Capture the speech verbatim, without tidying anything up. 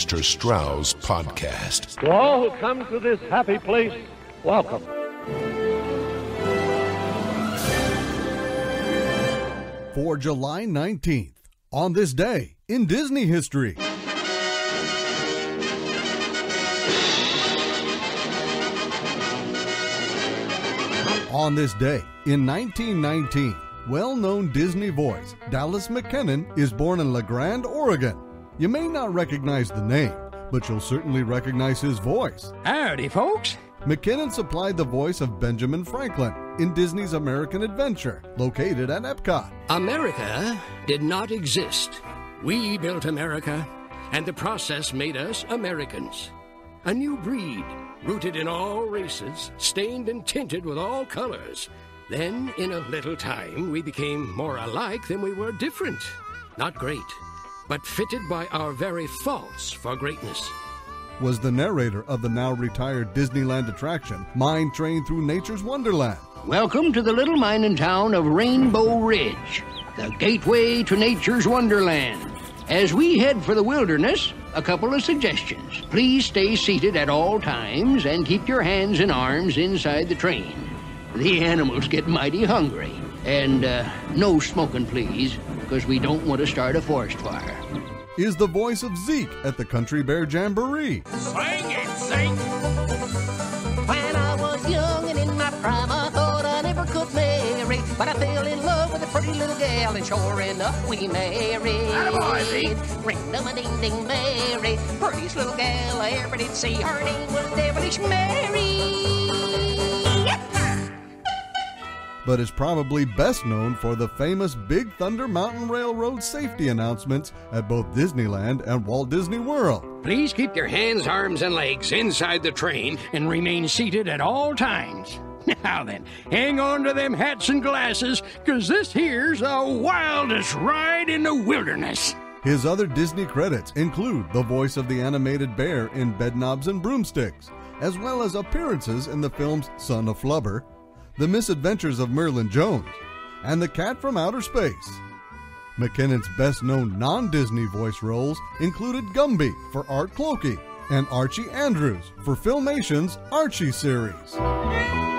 Mister Strauss podcast. To all who come to this happy place, welcome. For July nineteenth, on this day in Disney history. On this day in nineteen nineteen, well-known Disney voice Dallas McKennon is born in La Grande, Oregon. You may not recognize the name, but you'll certainly recognize his voice. Howdy, folks. McKennon supplied the voice of Benjamin Franklin in Disney's American Adventure, located at Epcot. America did not exist. We built America, and the process made us Americans. A new breed, rooted in all races, stained and tinted with all colors. Then, in a little time, we became more alike than we were different. Not great, but fitted by our very faults for greatness. Was the narrator of the now-retired Disneyland attraction, Mine Train Through Nature's Wonderland. Welcome to the little mining town of Rainbow Ridge, the gateway to nature's wonderland. As we head for the wilderness, a couple of suggestions. Please stay seated at all times and keep your hands and arms inside the train. The animals get mighty hungry. And uh, no smoking, please, because we don't want to start a forest fire. Is the voice of Zeke at the Country Bear Jamboree. Sing it, Zeke! When I was young and in my prime, I thought I never could marry. But I fell in love with a pretty little gal, and sure enough, we married. Attaboy, Zeke! Ring-dum-a-ding-ding, Mary. Prettiest little gal I ever did see. Her name was Devilish Mary. But is probably best known for the famous Big Thunder Mountain Railroad safety announcements at both Disneyland and Walt Disney World. Please keep your hands, arms, and legs inside the train and remain seated at all times. Now then, hang on to them hats and glasses, because this here's the wildest ride in the wilderness. His other Disney credits include the voice of the animated bear in Bedknobs and Broomsticks, as well as appearances in the films Son of Flubber, The Misadventures of Merlin Jones, and The Cat from Outer Space. McKennon's best-known non-Disney voice roles included Gumby for Art Clokey and Archie Andrews for Filmation's Archie series.